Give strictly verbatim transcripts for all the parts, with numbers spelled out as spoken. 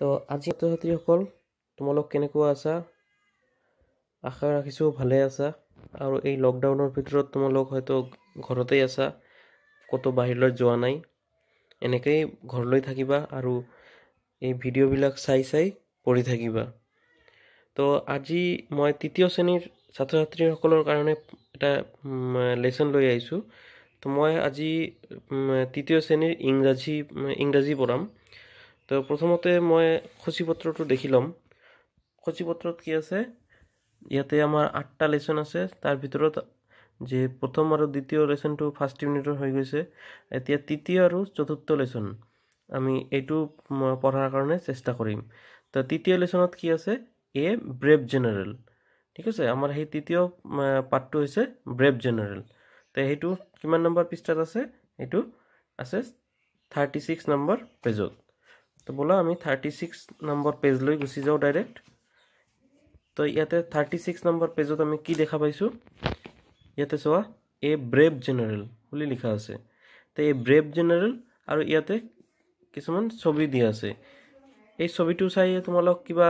तो আজি ছাত্রছাত্রীসকল তোমালোক কেনেকুৱা আছা আশা ৰাখিছো ভালে আছা আৰু এই লকডাউনৰ ভিতৰত তোমালোক হয়তো ঘৰতেই আছা কত বাহিৰলৈ যোৱা নাই এনেকৈ ঘৰলৈ থাকিবা আৰু এই ভিডিও বিলাক চাই চাই পঢ়ি থাকিবা তো আজি মই তৃতীয় শ্রেণীৰ ছাত্রছাত্রীসকলৰ কাৰণে এটা লেসন লৈ আইছো তো মই আজি তৃতীয় শ্রেণীৰ ইংৰাজী ইংৰাজী পঢ়াম তো প্রথমতে মই খচিপত্ৰটো দেখিলাম খচিপত্ৰত কি আছে ইয়াতে আমাৰ আটটা লেসন আছে তাৰ ভিতৰত যে প্রথম আৰু দ্বিতীয় লেসনটো ফার্স্ট ইউনিটৰ হৈ গৈছে এতিয়া তৃতীয় আৰু চতুর্থ লেসন আমি এইটো পঢ়াৰ কাৰণে চেষ্টা কৰিম তো তৃতীয় লেসনত কি আছে এ ব্ৰেভ জেনারেল ঠিক আছে আমাৰ এই তৃতীয় পাঠটো হৈছে ব্ৰেভ জেনারেল তো এইটো কিমান নম্বৰ পৃষ্ঠাত আছে এইটো আছে thirty-six নম্বৰ পেজত तो बोला आमी thirty-six नंबर पेज লৈ গুছি যাও डायरेक्ट तो ইয়াতে thirty-six नंबर পেজত আমি কি দেখা পাইছো ইয়াতে সোয়া এ ব্ৰেভ জেনারেল বুলি লিখা আছে তো এ ব্ৰেভ জেনারেল আৰু ইয়াতে কিছুমান ছবি দিয়া আছে এই ছবিটো চাই তোমালোক কিবা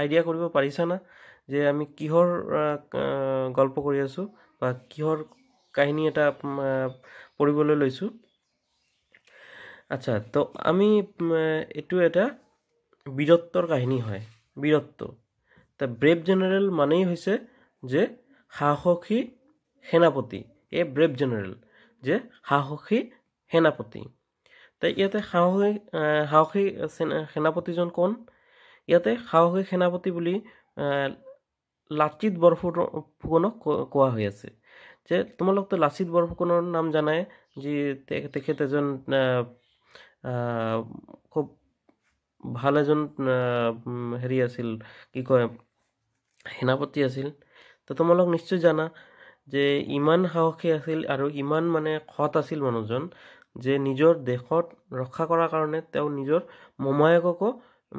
আইডিয়া কৰিব পাৰিছা না যে আমি কিহৰ গল্প কৰি আছো বা কিহৰ কাহিনী এটা পঢ়িবলৈ লৈছো আচ্ছা তো আমি এটু এটা বীরত্বর কাহিনী হয় বীরত্ব তা ব্ৰেভ জেনারেল মানেই হইছে যে হাহখী সেনাপতি এ ব্ৰেভ জেনারেল যে হাহখী সেনাপতি তাই ইয়াতে হাহখী হাহখী সেনাপতিজন কোন ইয়াতে হাহখী সেনাপতি বুলি লাচিত বৰফুকনক কোৱা হৈ আছে যে তোমালোক তো লাচিত বৰফুকনৰ নাম জানায়ে যে তেখেতজন খুব ভালো জন হেৰি আছিল কি কয় সেনাপতি আছিল তো তোমালোক নিশ্চয় জানা যে ইমান হাওখী আছিল আৰু ইমান মানে খত আছিল মানুহজন যে নিজৰ দেশত ৰক্ষা কৰাৰ কাৰণে তেওঁ নিজৰ মমায়েকক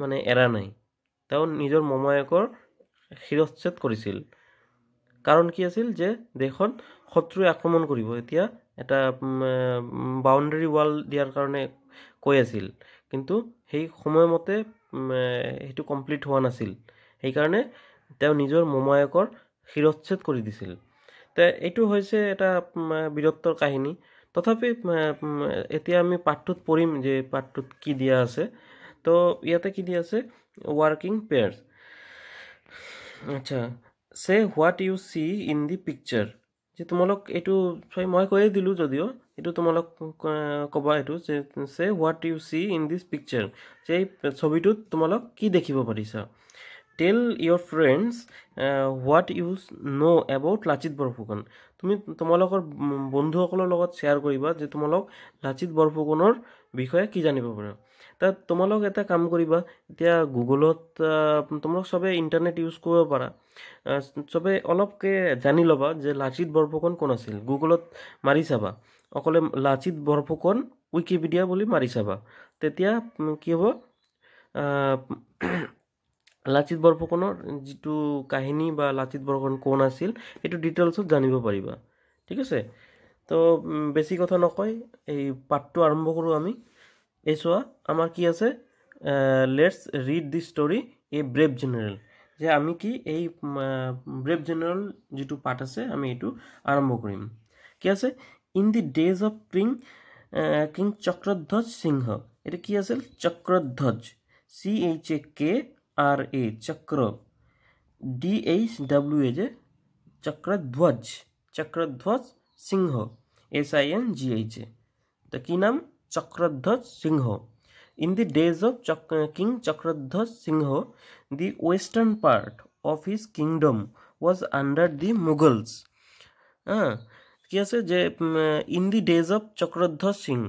মানে এৰা নাই তেওঁ নিজৰ মমায়েকৰ শিৰচ্ছেদ কৰিছিল কাৰণ কি আছিল যে দেশত শত্ৰুয়ে আক্ৰমণ কৰিব এতিয়া এটা বাউন্ডাৰী ওয়াল দিয়াৰ কাৰণে কই আছিল কিন্তু সেই সময়মতে হেতু কমপ্লিট হোৱা নাছিল সেই কাৰণে তেওঁ নিজৰ মমায়েকৰ শিৰচ্ছেদ কৰি দিছিল তে এটু হৈছে এটা বীৰত্বৰ কাহিনী তথাপি এতিয়া আমি পাঠটোত পঢ়িম যে পাঠটোত কি দিয়া আছে তো ইয়াতে কি দিয়া আছে ওয়ার্কিং পেয়ার্স আচ্ছা say what you see in the picture যে তোমালোক এটু ছয় মই কই দিলু যদিও এটু তোমালোক কবা এটু say what you see in this picture যে ছবিটো তোমালোক কি দেখিব পাৰিছা tell your friends what you know about Lachit Borphukan তুমি তোমালোকৰ বন্ধুসকলৰ লগত শেয়ার কৰিবা যে তোমালোক লাচিত বৰফুকনৰ বিষয়ে কি জানিব পাৰা তা তোমালোক এটা কাম কৰিবা এতিয়া গুগলত তোমালোক সবে ইন্টারনেট ইউজ কৰিব পাৰা সবে অলপকে জানি লবা যে লাচিত বৰফুকন কোন আছিল গুগলত মাৰি চাবা অকলে লাচিত বৰফুকন উইকিপিডিয়া বুলি মাৰি চাবা তেতিয়া কি হ'ব লাচিত বৰফুকনৰ যেটো কাহিনী বা লাচিত বৰফুকন কোন আছিল এটো ডিটেইলস জানিব পাৰিবা ঠিক আছে তো বেছি কথা নকয় এই পাঠটো আৰম্ভ কৰো আমি এসোয়া আমাৰ কি আছে let's read this story a brave general যে আমি কি এই ব্ৰেভ জেনারেল যেটো পাঠ আছে আমি এটো আৰম্ভ কৰিম কি আছে in the days of king king Chakradhwaj Singha এটা কি আছিল Chakradhwaj C H A K R A चक्र D H W A J Chakradhwaj Chakradhwaj Singha S I N G H A तो की नाम Chakradhwaj Singha in the days of king Chakradhwaj Singha the western part of his kingdom was under the Mughals हाँ क्या से जे in the days of Chakradhwaj Singha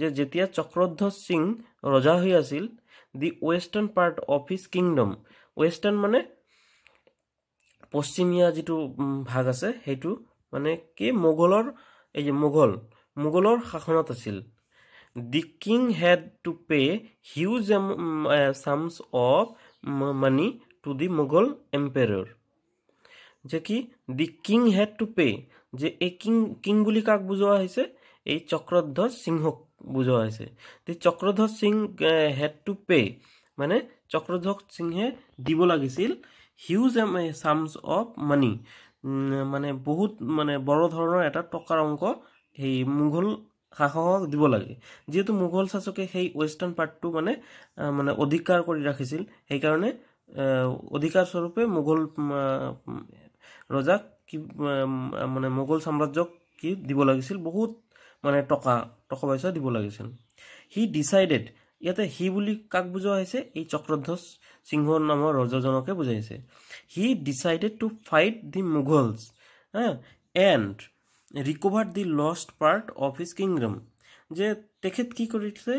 जे जेतिया चक्रध्वज सिंह रजा हुई आसिल The western part of his kingdom. Western माने पश्चिमिया जितु भाग आसे हेतु माने के मोगलर ए जे मोगल मोगलर शासनत আছিল The king had to pay huge sums of money to the Mughal emperor. जे कि the king had to pay J A king king बुली काक बुझवा হইছে এই চক্ৰধ্বজ সিংহ বুঝা হইছে তে Chakradhwaj Singh had to pay মানে চক্রধর সিংহে দিব লাগিছিল হিউজ সামস অফ মানি মানে বহুত মানে বড় ধরনের একটা টাকার অঙ্ক এই মুঘল শাসক দিব লাগে যেহেতু মুঘল শাসকে সেই ওয়েস্টার্ন পার্টটু মানে মানে অধিকার কৰি ৰাখিছিল সেই কাৰণে অধিকার স্বরূপে মুঘল ৰজা কি মানে মুঘল সাম্রাজ্যক কি দিব লাগিছিল বহুত মানে টাকা টাকা পয়সা দিব লাগিছিল হি ডিসাইডেড ইয়াতে হি বুলি কাক বুজা হইছে এই চক্রধ্বজ সিংহ নামৰ ৰজাজনকে বুজাইছে he decided to fight the Mughals হ্যাঁ and recover the lost part of his kingdom যে তেখেত কি কৰিছে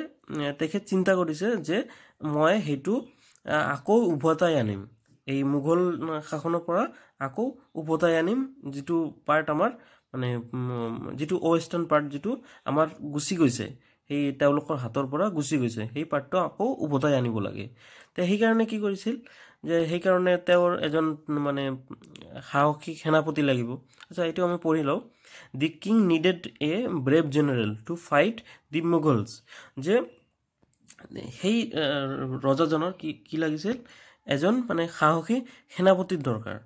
তেখেত চিন্তা কৰিছে যে মই হেতু আকো উভতাই আনিম এই মুঘল শাসনৰ পৰা আকো উভতাই আনিম যেটো পার্ট আমাৰ মানে যেটো ওয়েস্টার্ন পার্ট যেটো আমাৰ গুছি গৈছে এই তেওলোকৰ হাতৰ পৰা গুছি গৈছে এই পাৰ্টটো আকৌ উভতাই আনিব লাগে তে এই কাৰণে কি কৰিছিল যে এই কাৰণে তেওৰ এজন মানে হাওকি সেনাপতি লাগিব আচ্ছা এটো আমি পঢ়ি লও the king needed a brave general to fight the Mughals যে এই ৰজাজনৰ কি কি লাগিছিল এজন মানে হাওকি সেনাপতিৰ দৰকাৰ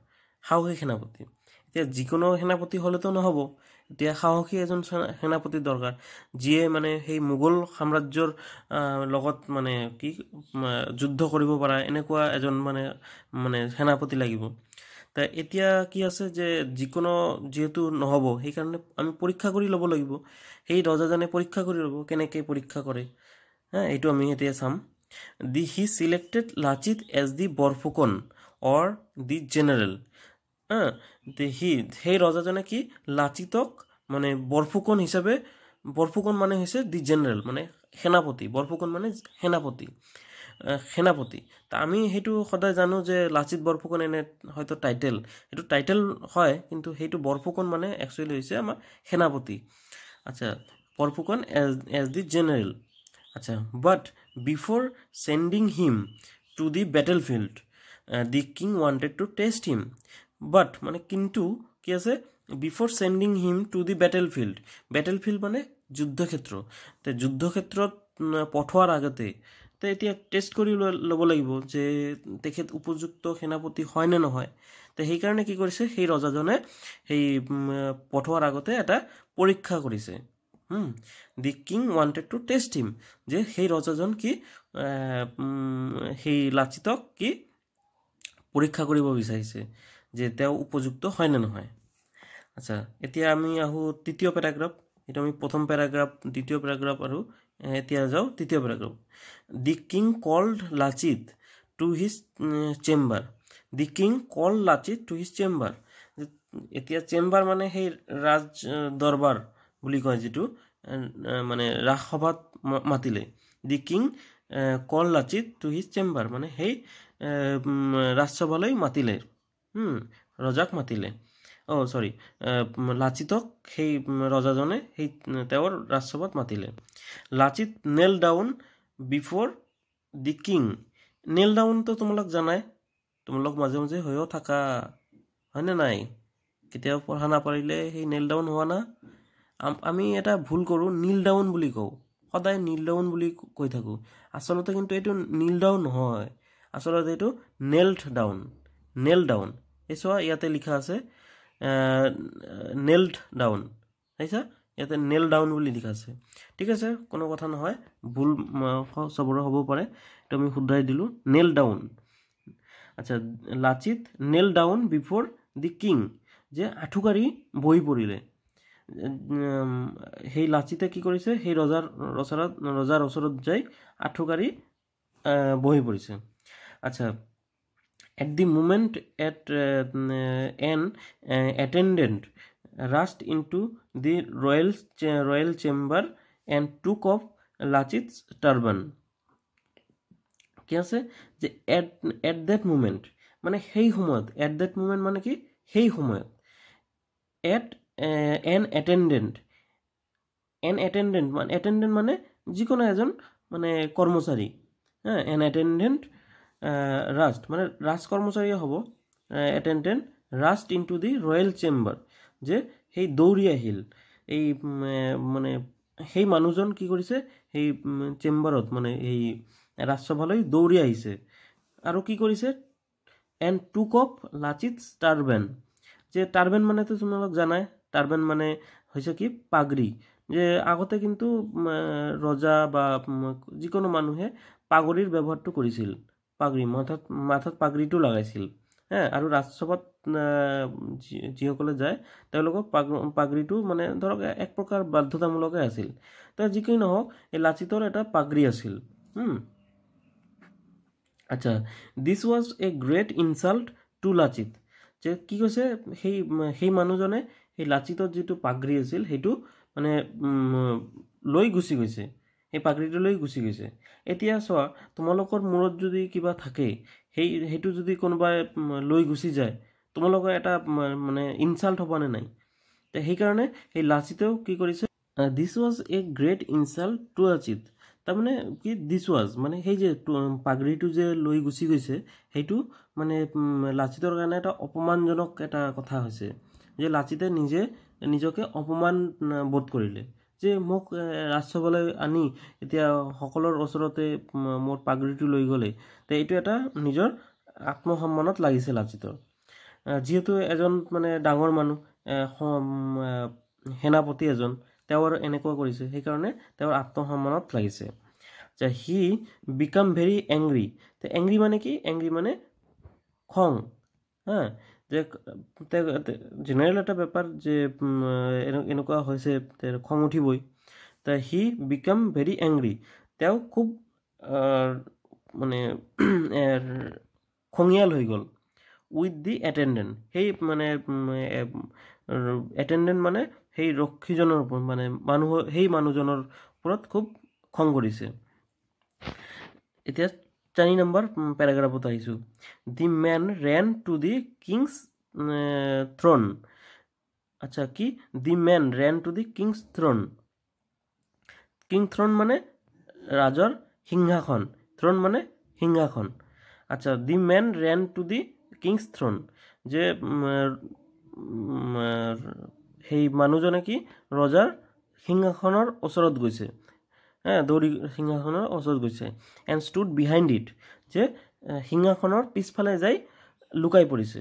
হাওকি সেনাপতি এতিয়া যিকোনো সেনাপতি হলেতো নহব এতিয়া হাওকি এজন সেনাপতি দরকার যিয়ে মানে সেই মুঘল সাম্রাজ্যৰ লগত মানে কি যুদ্ধ কৰিব পৰা এনেকুৱা এজন মানে মানে সেনাপতি লাগিব তা এতিয়া কি আছে যে যিকোনো যেহেতু নহব সেই কাৰণে আমি পৰীক্ষা কৰি লব লাগিব সেই ৰজাজনে পৰীক্ষা কৰি লব কেনেকৈ পৰীক্ষা কৰে হ্যাঁ এইটো আমি এতিয়া চাম the he selected Lachit as the Borphukan or the general হ্যাঁ তে হি সেই রাজাজনে কি লাচিতক মানে বৰফুকন হিসাবে বৰফুকন মানে হইছে দি জেনারেল মানে সেনাপতি বৰফুকন মানে সেনাপতি সেনাপতি তা আমি হেতু সদায় জানো যে লাচিত বৰফুকন এনে হয়তো টাইটেল এটো টাইটেল হয় কিন্তু হেতু বৰফুকন মানে একচুয়ালি হইছে আমাৰ সেনাপতি আচ্ছা Borphukan as as the general আচ্ছা but before sending him to the battlefield the king wanted to test him but মানে কিন্তু কি আছে before sending him to the battlefield battlefield মানে যুদ্ধক্ষেত্র তে যুদ্ধক্ষেত্রত পঠোৱাৰ আগতে তে এতিয়া টেস্ট কৰি লব লাগিব যে তেখেত উপযুক্ত সেনাপতি হয় না নহয় তে সেই কাৰণে কি কৰিছে সেই ৰজাজনে সেই পঠোৱাৰ আগতে এটা পৰীক্ষা কৰিছে hmm the king wanted to test him যে সেই ৰজাজন কি সেই লাচিতক কি পৰীক্ষা কৰিব বিচাৰিছে যে তেও উপযুক্ত হয় না নহয় আচ্ছা এতিয়া আমি আহু তৃতীয় প্যারাগ্রাফ এটা আমি প্রথম প্যারাগ্রাফ দ্বিতীয় প্যারাগ্রাফ আৰু এতিয়া যাও তৃতীয় paragraph the king called Lachit to his chamber the king call Lachit to his chamber এতিয়া চেম্বার মানে সেই ৰাজ দৰবাৰ বুলি কয় যেটো মানে ৰাজসভাত মাতিলে the king call Lachit to his chamber মানে সেই ৰাজসভালৈ মাতিলে হুম ৰজাক মাতিলে ও সৰি লাচিতক সেই ৰজাজনে সেই তেওৰ ৰাজসভাত মাতিলে Lachit nail down before the king nail down তো তোমালোক জানাই তোমালোক মাঝে মাঝে হয়ও থাকা হয় না নাই কেতিয়াও পঢ়া না পাৰিলে সেই নেল ডাউন হোৱা না আমি এটা ভুল কৰো নীল ডাউন বুলি কও সদায় নীল ডাউন বুলি কৈ থাকো আসলতে কিন্তু এটো নীল ডাউন নহয় আসলতে এটো নেলড ডাউন নেল ডাউন এসোয়া ইয়াতে লিখা আছে নেলড ডাউন আইছা ইয়াতে নেল ডাউন বুলি লিখা আছে ঠিক আছে কোনো কথা না হয় ভুল সবৰে হ'ব পাৰে এটা আমি শুদ্ধই দিলু নেল ডাউন আচ্ছা Lachit nail down before the king যে আঠুকাৰী বই পৰিলে হেই লাচিতে কি কৰিছে হেই ৰজাৰ ৰছৰত ৰজাৰ ৰছৰত যাই আঠুকাৰী বই পৰিছে আচ্ছা At the moment at uh, an uh, attendant rushed into the royal ch royal chamber and took off Lachit's turban kya se je at at that moment mane hei homoyat at that moment mane ki hei homoyat at uh, an attendant an attendant man attendant mane jikono ejon mane kormochari ha an attendant rushed মানে রাজ কর্মচারী হব attendant rushed into the royal chamber যে সেই দৌৰি আহিল এই মানে সেই মানুহজন কি কৰিছে সেই চেম্বাৰত মানে এই রাসসভালই দৌড়ে আইছে আর কি করিছে and took up Lachit's turban যে টারবান মানে তো তোমরা লোক জানায় টারবান মানে হইছে কি পাগড়ি যে আগতে কিন্তু রাজা বা যে কোনো মানুহে পাগড়ির ব্যবহারটো করেছিল পাগড়ি মাথা মাথাত পাগড়িটো লাগাইছিল হ্যাঁ আর রাজসভাত জিহকলে যায় তে লোক পাগড়িটো মানে ধর এক প্রকার বাধ্যতামূলক আছিল তে যে কোনো হোক এই লাচিতর এটা পাগড়ি আছিল হুম আচ্ছা this was a great insult to Lachit যে কি কইছে সেই সেই মানুজনে এই লাচিতর যেটু পাগড়ি আছিল হেটু মানে লই গুছি গইছে এই পাগড়িটো লই গুছি গইছে এতিয়া সর তোমালোকৰ মুৰত যদি কিবা থাকে সেই হেটু যদি কোনবা লই গুছি যায় তোমালোকৰ এটা মানে ইনসাল্ট হবনে নাই তে সেই কাৰণে এই লাচিতও কি কৰিছে this was a great insult to Lachit তারমানে কি this was মানে এই যে পাগড়িটো যে লই গুছি গৈছে হেটু মানে লাচিতৰ কাৰণে এটা অপমানজনক এটা কথা হৈছে যে লাচিতে নিজে নিজকে অপমান বোধ কৰিলে যে মোক ৰাষ্ট্ৰবলে আনি এতিয়া সকলৰ ওচৰতে মোৰ পাগড়িটো লৈ গলে তে এটো এটা নিজৰ আত্মসম্মানত লাগিছে লাচিতৰ যেহেতু এজন মানে ডাঙৰ মানুহ সেনাপতি এজন Tower and Ecocoris, Hecone, Tower Atom Hamanot Place. The he become very angry. The angry maneki, angry mane, Kong. The general letter paper, Enoka Hose, the Konguti boy. The he become very angry. Tao Kub Mane Kongial Hegel with the attendant. Hey Mane attendant Mane. Hey রক্ষীজনৰ ওপৰত মানে মানুহ হেই মানুহজনৰ ওপৰত খুব খং কৰিছে এতিয়া চাৰি নম্বৰ প্যারাগ্রাফত আহিছো the man ran to the king's uh, throne আচ্ছা কি the man ran to the king's throne king throne মানে রাজৰ সিংহাসন throne মানে সিংহাসন আচ্ছা the man ran to the king's throne যে Hey Manujanaki, Roger, Hingahonor, Osorod Guse, Dori Hingahonor, Osorod Guse, and stood behind it. Je Hingahonor, Pispalazai, Lukai Police.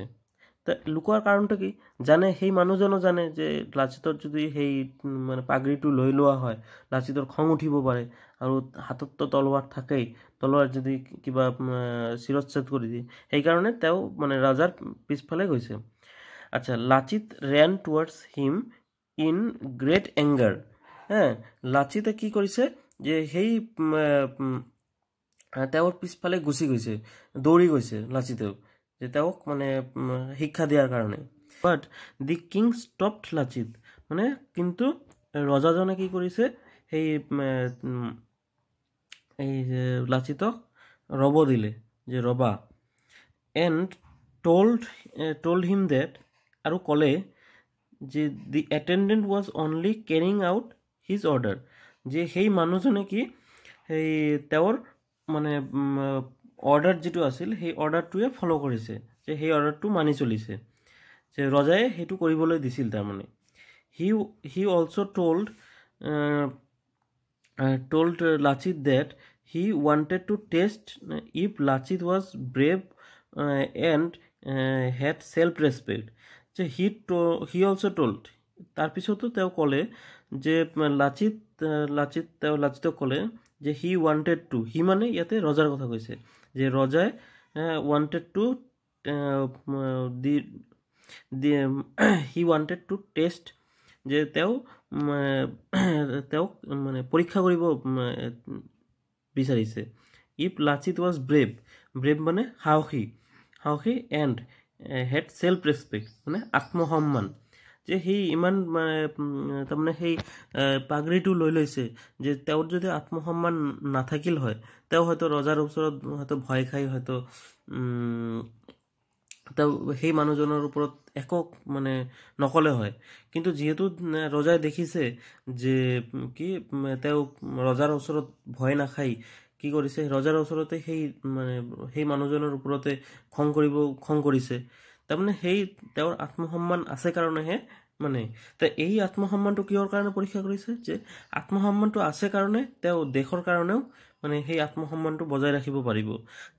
The Luka Karantaki, Jane, Hey Manujano Jane, Je Lachitor to the Hey Pagri to Loilua Hoi, Lachitor Kongutibobare, Arut Hatoto Tolwa Takei, Tolwa Jedi Kiba Sirot Seturi, Hey Garnet, Tau, Manerajar, Pispalagose. আচ্ছা Lachit ran towards him in great anger হ্যাঁ লাচিতে কি কৰিছে যে হেই তেওঁৰ পিছফালে গুছি গৈছে দৌৰি গৈছে লাচিতে যে তেওঁক মানে শিক্ষা দিয়াৰ কাৰণে but the king stopped Lachit মানে কিন্তু ৰজাজনে কি কৰিছে হেই এই লাচিতক ৰব দিলে যে ৰবা and told uh, told him that आरु कले जे the attendant was only carrying out his order जे हे मानुजने की हे তেওर माने order जितु आसिल हे order to follow करिसे जे हे order to मानि चलिसे जे रजाए हेतु करिबोले दिसिल तार माने he he also told uh, uh, told Lachit that he wanted to test if Lachit was brave uh, and uh, had self respect যে হি টো হি অলসো টোল্ড তার পিছতো তেও কলে যে লাচিত লাচিত তেও লাচিত কলে যে হি ওয়ান্টেড টু হি মানে ইয়াতে রজার কথা কইছে যে রজায় wanted to the he wanted to test যে তেও তেও মানে পরীক্ষা করিব বিচাৰিছে if Lachit was brave brave মানে হাউহি হাউহি এন্ড had self respect মানে আত্মসম্মান যে হি ইমান মানে হেই পাগড়িটো লৈ লৈছে যে তেও যদি আত্মসম্মান না থাকিল হয় তেও হয়তো ৰজাৰ ওচৰত হয়তো ভয় খাই হয়তো তেও হেই মানুহজনৰ ওপৰত একক মানে নকলে হয় কিন্তু যেহেতু ৰজাই দেখিছে যে কি তেও ৰজাৰ ওচৰত ভয় না খাই কি কৰিছে ৰজাৰ ওচৰতে সেই মানে সেই মানুহজনৰ ওপৰতে খং কৰিব খং কৰিছে তাৰ মানে সেই তেওঁৰ আত্মসম্মান আছে কাৰণেহে মানে তে এই আত্মসম্মানটো কিহৰ কাৰণে পৰীক্ষা কৰিছে যে আত্মসম্মানটো আছে কাৰণে তেওঁ দেশৰ কাৰণেও মানে সেই আত্মসম্মানটো বজাই ৰাখিব পাৰিব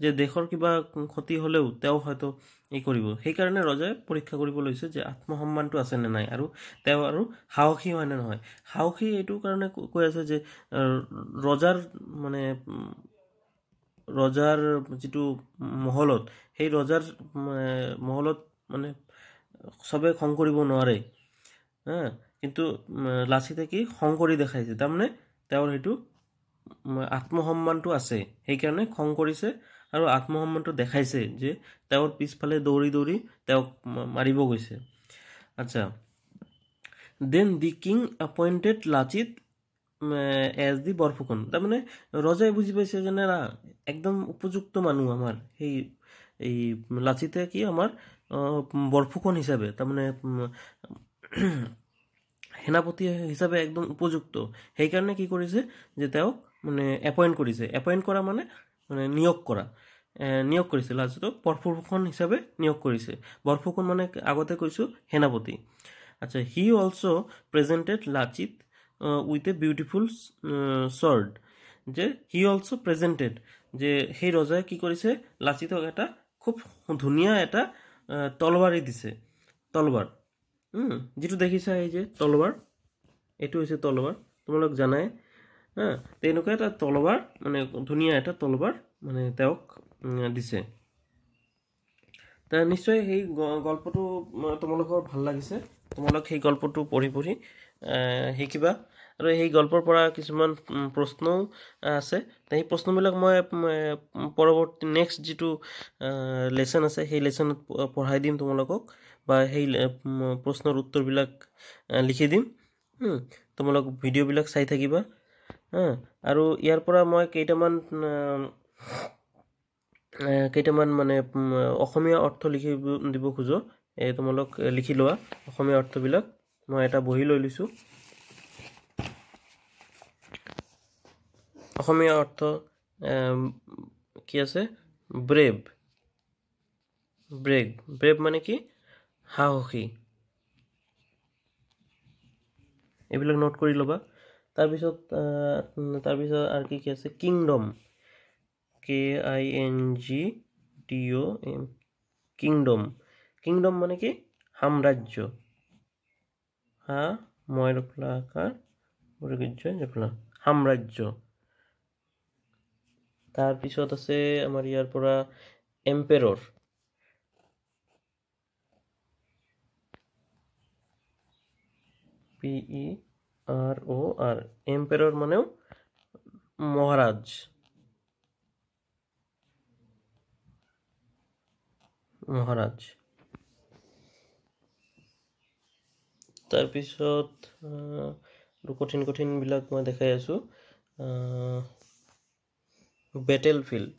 যে দেশৰ কিবা ক্ষতি হলেও তেও হয়তো এই কৰিব সেই কাৰণে ৰজাই পৰীক্ষা কৰিব লৈছে যে আত্মসম্মানটো আছে নে নাই আৰু তেও আৰু হাওখি হয় না নহয় হাওখি এটো কাৰণে কৈ আছে যে ৰজাৰ মানে ৰজাৰ যেটো মহলত সেই ৰজাৰ মহলত মানে সবে খং কৰিব নোৱাৰে হ্যাঁ কিন্তু লাচিতে কি খং কৰি দেখাইছে তাৰ মানে তেওৰ হেতু আত্মসম্মানটো আছে সেই কাৰণে খং কৰিছে আৰু আত্মসম্মানটো দেখাইছে যে তেওৰ পিছফালে দৌৰি দৌৰি তেওঁক মাৰিব গৈছে আচ্ছা then the king appointed Lachit as the Borphukan তাৰ মানে ৰজাই বুজি পাইছে যে না একদম উপযুক্ত মানুহ আমাৰ সেই এই লাচিতে কি আমাৰ বৰফুকন হিচাপে তাৰ মানে সেনাপতি হিচাপে একদম উপযুক্ত সেই কাৰণে কি কৰিছে যে তেও মানে অ্যাপয়েন্ট কৰিছে অ্যাপয়েন্ট কৰা মানে মানে নিয়োগ কৰা নিয়োগ কৰিছে লাচিতক বৰফুকন হিচাপে নিয়োগ কৰিছে বৰফুকন মানে আগতে কৈছো সেনাপতি আচ্ছা he also presented Lachit uh, with a beautiful uh, sword যে he also presented যে সেই ৰজাই কি কৰিছে লাচিতক এটা খুব ধুনিয়া এটা তলবাৰি দিছে তলবাৰ হুম যেটো দেখিছা এই যে তলবার এটো হইছে তলবার তোমালোক জানাই হ্যাঁ তেনুকা এটা তলবার মানে ধুনিয়া এটা তলবার মানে তেওক দিছে তা নিশ্চয় এই গল্পটো তোমালোকৰ ভাল লাগিছে তোমালোক এই গল্পটো পঢ়ি পঢ়ি হে কিবা আৰু এই গল্পৰ পৰা কিছুমান প্ৰশ্ন আছে তাই প্ৰশ্নবিলাক মই পৰৱৰ্তী নেক্সট যেটো লেসন আছে সেই লেসনত পঢ়াই দিম তোমালোকক বা হেই প্রশ্নৰ উত্তৰ বিলাক লিখি দিম হুম তোমালোক ভিডিও বিলাক চাই থাকিবা হ্যাঁ আৰু ইয়াৰ পৰা মই কেইটামান কেইটামান মানে অসমীয়া অৰ্থ লিখি দিব খুজো এ তোমালোক লিখি লোৱা অসমীয়া অৰ্থ বিলাক মই এটা বহি লৈ লৈছো অসমীয়া অৰ্থ কি আছে ব্ৰেভ ব্ৰেভ ব্ৰেভ মানে কি হাওখি এবিলাক নোট কৰি লবা তাৰ পিছত তাৰ পিছত আৰু কি কি আছে kingdom K I N G D O M kingdom kingdom মানে কি সাম্রাজ্য হা ময়ৰকলা আকাৰ বৰগজ্য জপলা সাম্রাজ্য তাৰ পিছত আছে আমাৰ ইয়াৰ পৰা এম্পেৰৰ P E R O R emperor মানে মহারাজ মহারাজ তার পিছত কঠিন কঠিন বিলাক মই দেখাই আছো battlefield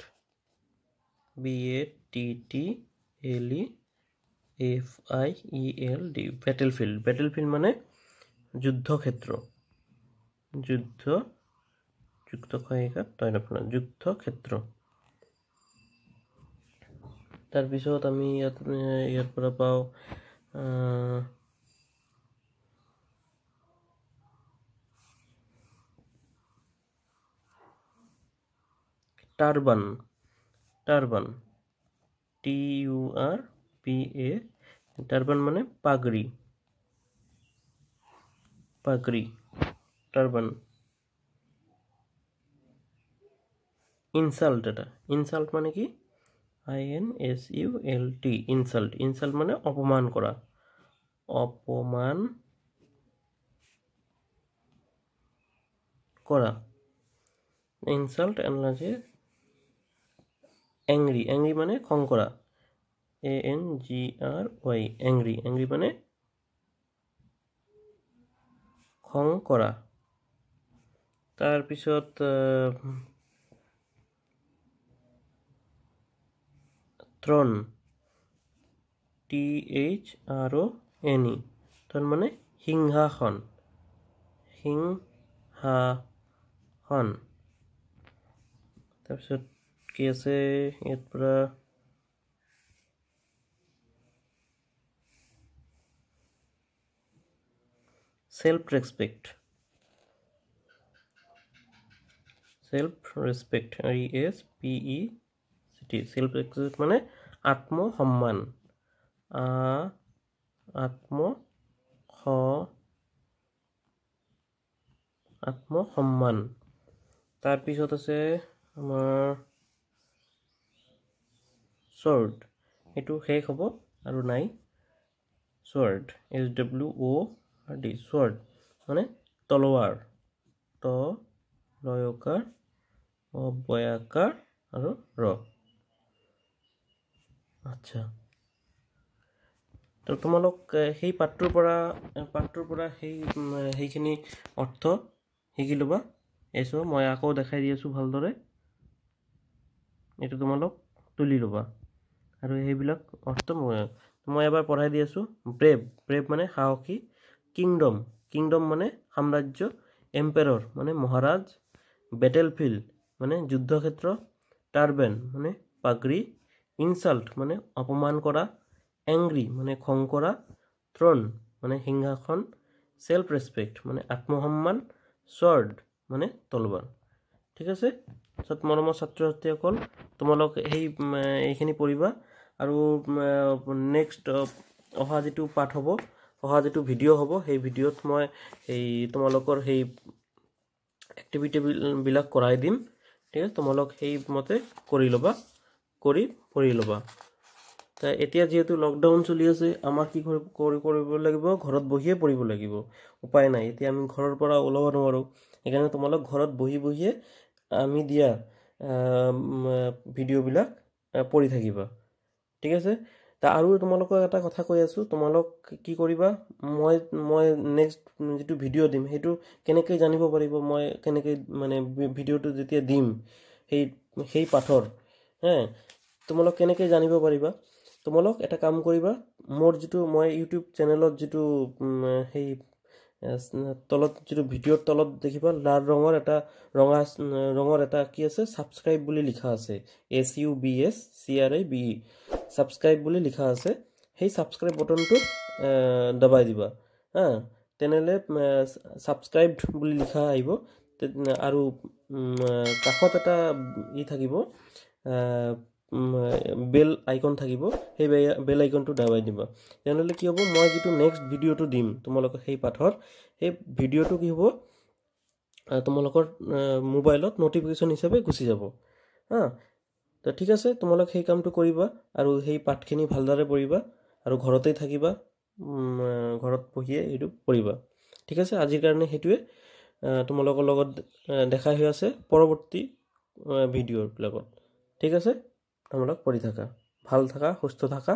B A T T L E F I E L D battlefield battlefield মানে যুদ্ধ ক্ষেত্র যুদ্ধ যুক্ত কয়কা তৈন আপনা যুদ্ধ ক্ষেত্র তার বিষয়ত আমি ইয়াত পড়া পাও turban turban T U R P A turban মানে পাগড়ি পাগড়ি টারবান ইনসাল্ট এটা ইনসাল্ট মানে কি I N S U L T insult insult মানে অপমান করা অপমান করা ইনসাল্ট এনলাজে অ্যাংরি অ্যাংরি মানে খং করা A N G R Y angry angry মানে খং কৰা তাৰ পিছত throne T H R O N E throne মানে সিংহাসন সিংহাসন তাৰ পিছত কি আছে ইয়াত পৰা self respect self-respect, R E S P E C T, self-respect মানে আত্ম সম্মান, আ আত্ম খ আত্ম সম্মান। তার পিছত আছে আমাৰ sword, এটো শেষ হ'ব আৰু নাই sword, S W O R D, sword মানে তলোৱাৰ, ত লয়কাৰ অবয়াকাৰ আৰু ৰ। আচ্ছা, তো তোমালোক সেই পাঠৰ পৰা পাঠৰ পৰা সেই সেইখিনি অৰ্থ হেগিলবা এসো মই আকৌ দেখাই দিয়েছো ভালদৰে, এটো তোমালোক তুলি লবা আৰু হেইবিলাক অৰ্থ মই এবাৰ পঢ়াই দিয়েছো। ব্ৰেভ, ব্ৰেভ মানে সাহসী, কিংডম, কিংডম মানে সাম্ৰাজ্য, এম্পায়ার মানে মহারাজ, ব্যাটেলফিল্ড মানে যুদ্ধক্ষেত্র, টারবান মানে পাগড়ি, ইনসাল্ট মানে অপমান করা, অ্যাংরি মানে খং করা, থ্রোন মানে সিংহাসন, সেলফ রেসপেক্ট মানে আত্মসম্মান, সর্ড মানে তলোয়ার। ঠিক আছে সত মৰম ছাত্রছাত্ৰীসকল, তোমালোক এই এইখিনি পঢ়িবা আৰু নেক্সট অহা যেটো পাঠ হ'ব, অহা যেটো ভিডিঅ' হ'ব, সেই ভিডিঅ'ত মই এই তোমালোকৰ সেই এক্টিভিটি বিলাক কৰাই দিম। ঠিক আছে, তোমালোক সেই মতে কৰি লবা, কৰি পঢ়ি লবা। তা এতিয়া যেহেতু লকডাউন চলি আছে, আমাৰ কি কৰিব লাগিব, ঘৰত বহিয়ে পঢ়িব লাগিব, উপায় নাই। এতিয়া আমি ঘৰৰ পৰা ওলাব নোৱাৰো, এখানে তোমালোক ঘৰত বহি বহিয়ে আমি দিয়া ভিডিঅ' বিলাক পঢ়ি থাকিবা। ঠিক আছে, তা আৰু তোমালোকক এটা কথা কৈ আছো, তোমালোক কি কৰিবা, মই মই নেক্সট যেটো ভিডিঅ' দিম হেতু কেনেকে জানিব পাৰিব মই কেনেকে মানে ভিডিঅ'টো যেতিয়া দিম সেই সেই পাঠৰ, হ্যাঁ তোমালোক কেনেকে জানিব পাৰিবা। তোমালোক এটা কাম কৰিবা, মোৰ যেটো মই ইউটিউব চেনেলত যেটো সেই তলত যেটো ভিডিঅ'ৰ তলত দেখিবা লাল ৰঙৰ এটা ৰঙা ৰঙৰ এটা কি আছে সাবস্ক্রাইব বুলি লিখা আছে, S U B S C R I B E, subscribe বুলি লিখা আছে, সেই সাবস্ক্রাইব বটনটো দবাই দিবা। হ্যাঁ তেনেলে সাবস্ক্রাইবড বুলি লিখা আইব, আৰু কাখত এটা ই থাকিব বেল আইকন থাকিব, সেই বেল আইকনটো দবাই দিবা। তেনেহলে কি হ'ব, মই যেটো নেক্সট ভিডিঅ'টো দিম তোমালোকৰ সেই পাঠৰ, সেই ভিডিঅ'টো কি হ'ব তোমালোকৰ মোবাইলত নোটিফিকেশন হিচাপে গুছি যাব। হ্যাঁ তো ঠিক আছে, তোমালোক সেই কামটো কৰিবা আৰু সেই পাঠখিনি ভালদৰে পঢ়িবা আৰু ঘৰতেই থাকিবা, ঘৰত বহিয়ে এটো পঢ়িবা। ঠিক আছে, আজিৰ কাৰণে হেতুৱে তোমালোকৰ লগত দেখা হৈ আছে পৰৱৰ্তী ভিডিঅ'ৰ লগত। ঠিক আছে, তোমরা পড়ি থাকা, ভাল থাকা, সুস্থ থাকা।